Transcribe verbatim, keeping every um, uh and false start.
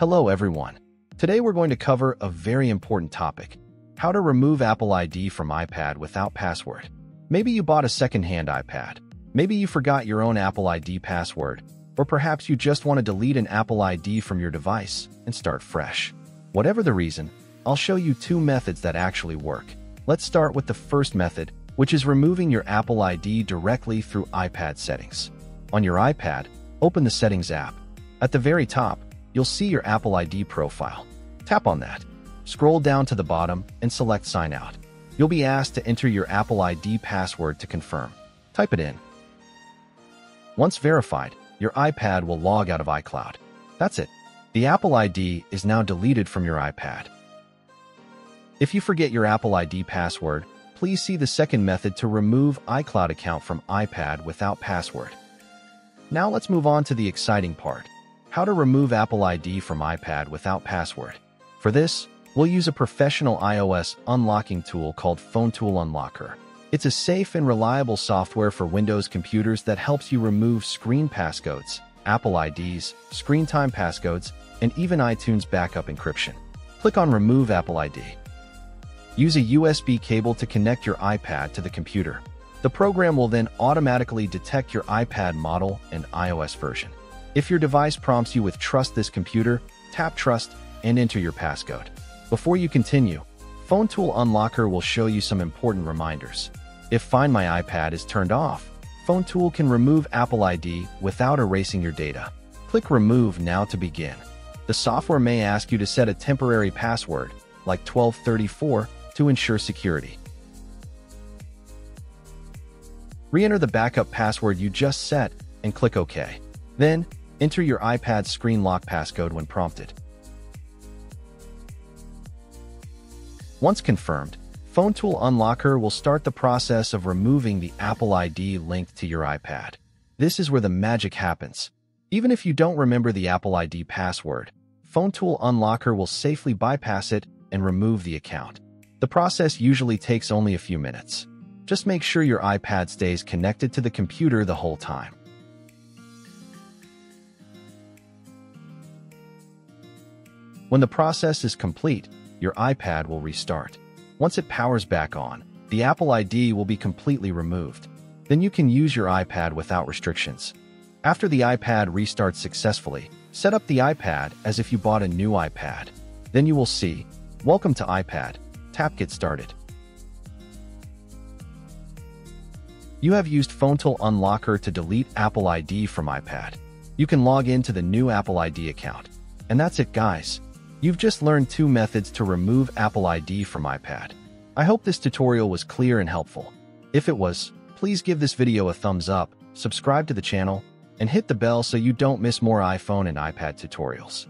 Hello everyone. Today we're going to cover a very important topic: how to remove Apple I D from iPad without password. Maybe you bought a secondhand iPad. Maybe you forgot your own Apple I D password, or perhaps you just want to delete an Apple I D from your device and start fresh. Whatever the reason, I'll show you two methods that actually work. Let's start with the first method, which is removing your Apple I D directly through iPad settings. On your iPad, open the Settings app. At the very top, you'll see your Apple I D profile. Tap on that. Scroll down to the bottom and select Sign Out. You'll be asked to enter your Apple I D password to confirm. Type it in. Once verified, your iPad will log out of iCloud. That's it. The Apple I D is now deleted from your iPad. If you forget your Apple I D password, please see the second method to remove iCloud account from iPad without password. Now let's move on to the exciting part: how to remove Apple I D from iPad without password. For this, we'll use a professional iOS unlocking tool called FoneTool Unlocker. It's a safe and reliable software for Windows computers that helps you remove screen passcodes, Apple I Ds, screen time passcodes, and even iTunes backup encryption. Click on Remove Apple I D. Use a U S B cable to connect your iPad to the computer. The program will then automatically detect your iPad model and iOS version. If your device prompts you with Trust this computer, tap Trust and enter your passcode. Before you continue, FoneTool Unlocker will show you some important reminders. If Find My iPad is turned off, FoneTool can remove Apple I D without erasing your data. Click Remove Now to begin. The software may ask you to set a temporary password, like twelve thirty-four, to ensure security. Re-enter the backup password you just set and click OK. Then, enter your iPad's screen lock passcode when prompted. Once confirmed, FoneTool Unlocker will start the process of removing the Apple I D linked to your iPad. This is where the magic happens. Even if you don't remember the Apple I D password, FoneTool Unlocker will safely bypass it and remove the account. The process usually takes only a few minutes. Just make sure your iPad stays connected to the computer the whole time. When the process is complete, your iPad will restart. Once it powers back on, the Apple I D will be completely removed. Then you can use your iPad without restrictions. After the iPad restarts successfully, set up the iPad as if you bought a new iPad. Then you will see, Welcome to iPad. Tap Get Started. You have used FoneTool Unlocker to delete Apple I D from iPad. You can log into the new Apple I D account. And that's it, guys. You've just learned two methods to remove Apple I D from iPad. I hope this tutorial was clear and helpful. If it was, please give this video a thumbs up, subscribe to the channel, and hit the bell so you don't miss more iPhone and iPad tutorials.